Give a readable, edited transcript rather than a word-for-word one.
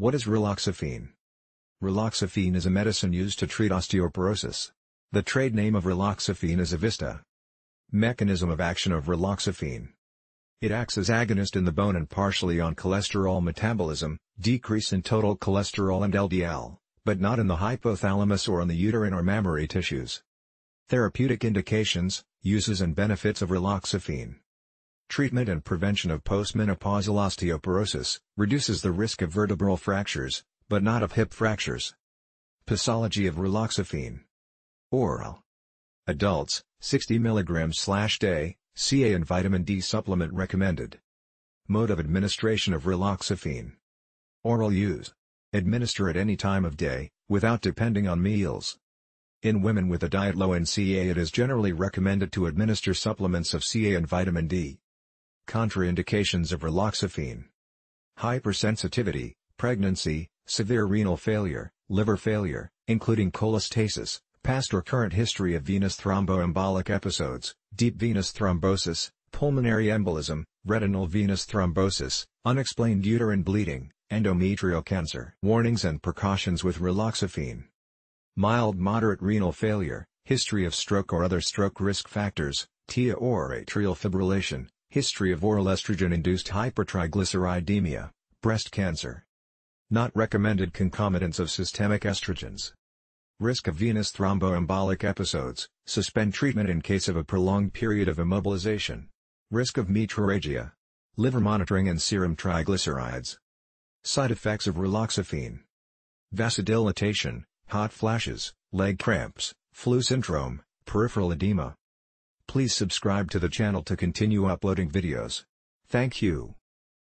What is raloxifene? Raloxifene is a medicine used to treat osteoporosis. The trade name of raloxifene is Evista. Mechanism of action of raloxifene. It acts as agonist in the bone and partially on cholesterol metabolism, decrease in total cholesterol and LDL, but not in the hypothalamus or on the uterine or mammary tissues. Therapeutic indications, uses and benefits of raloxifene. Treatment and prevention of postmenopausal osteoporosis, reduces the risk of vertebral fractures, but not of hip fractures. Pathology of raloxifene. Oral. Adults, 60 mg/day, CA and vitamin D supplement recommended. Mode of administration of raloxifene. Oral use. Administer at any time of day, without depending on meals. In women with a diet low in CA, it is generally recommended to administer supplements of CA and vitamin D. Contraindications of raloxifene. Hypersensitivity, pregnancy, severe renal failure, liver failure, including cholestasis, past or current history of venous thromboembolic episodes, deep venous thrombosis, pulmonary embolism, retinal venous thrombosis, unexplained uterine bleeding, endometrial cancer. Warnings and precautions with raloxifene. Mild-moderate renal failure, history of stroke or other stroke risk factors, TIA or atrial fibrillation, history of oral estrogen-induced hypertriglyceridemia, breast cancer. Not recommended concomitants of systemic estrogens. Risk of venous thromboembolic episodes, suspend treatment in case of a prolonged period of immobilization. Risk of metrorrhagia. Liver monitoring and serum triglycerides. Side effects of raloxifene. Vasodilatation, hot flashes, leg cramps, flu syndrome, peripheral edema. Please subscribe to the channel to continue uploading videos. Thank you.